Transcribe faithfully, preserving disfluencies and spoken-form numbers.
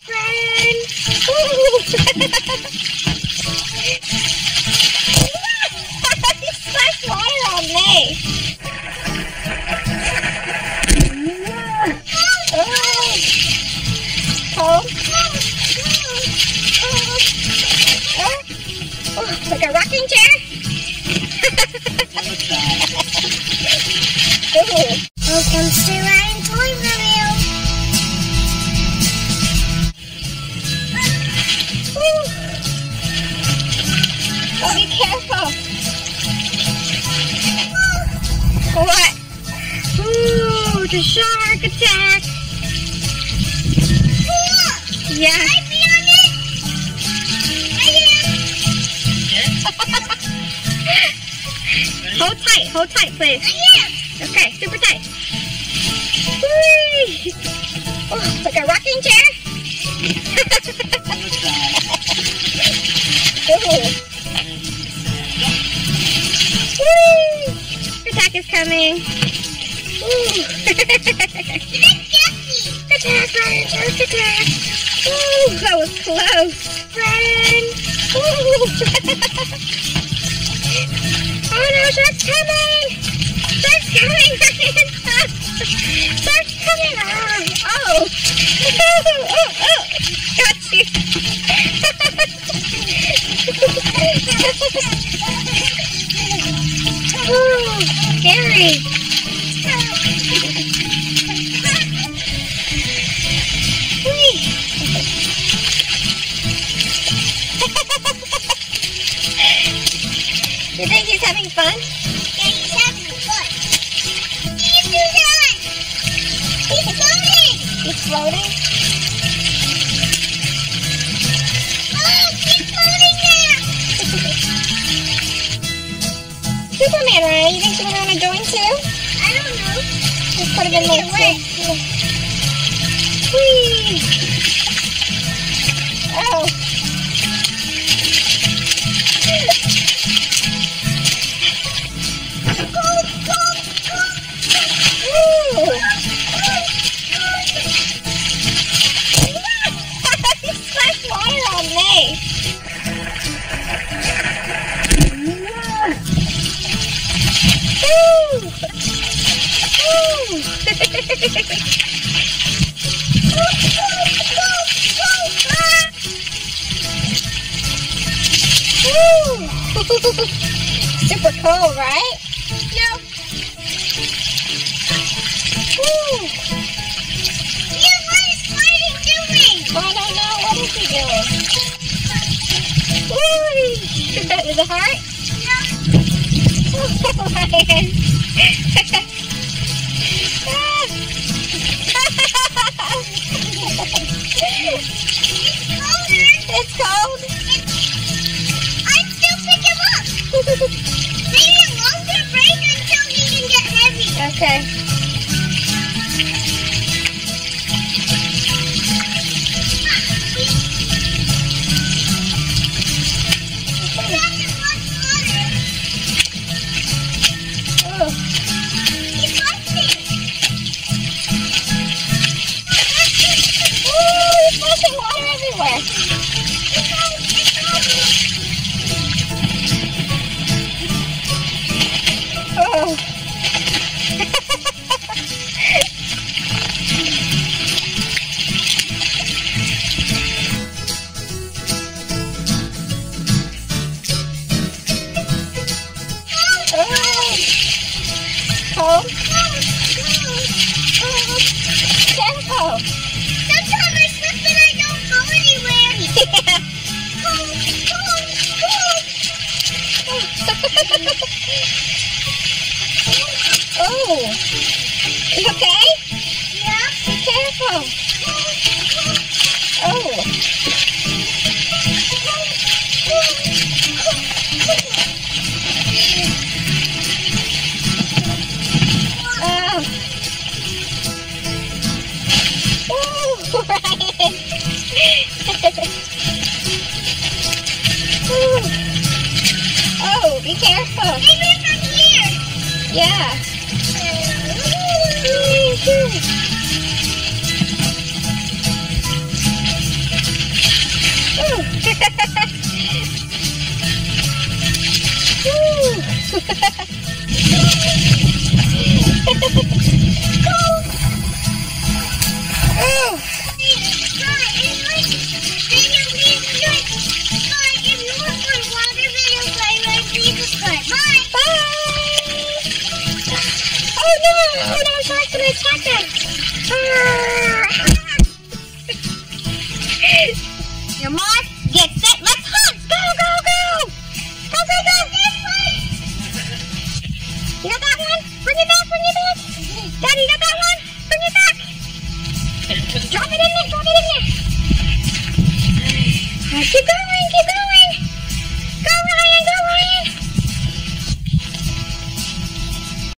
He splashed water on me. Oh. Cold. Oh. Oh, like a rocking chair. Welcome to our toy review. Oh, be careful. What? Ooh, the shark attack. Cool. Yeah. Can I be on it? I am. Hold tight, hold tight, please. I am. Okay, super tight. Whee! Oh, like a rocking chair. Ooh. Woo! Attack is coming! Ooh! Attack, Ryan! Just attack! Ooh! That was close! Ryan! Ooh! Oh no! Shark's coming! Shark's coming! Ryan! Shark's coming! Oh! Oh! Oh! Oh! Got you! Ooh, scary. Whee. You think he's having fun? Yeah, he's having fun. He's doing that. He's floating. He's floating? Oh, he's floating now. Superman, Ryan, you think you want to join too? I don't know. Just put it in there too. Whee. Oh. Super cool, right? No. Woo. Yeah, what is Lightning doing? I don't know. What is he doing? Woo! Is that with a heart? No. Oh, Ryan. It's cold. It's cold. Maybe a longer break until he can get heavy. Okay. Oh. He's busting. Oh, he's busting water everywhere. Cold? Cold, cold, cold. Tempo. Sometimes I slip and I don't go anywhere. Yeah. Cold, cold, cold. Oh. Oh. You okay? Yeah. Be careful. Oh. Oh, be careful. Maybe from here. Yeah. Ooh. Ooh. Your mom gets it. Let's hunt. Go, go, go. Go, go, go. You got that one? Bring it back, bring it back.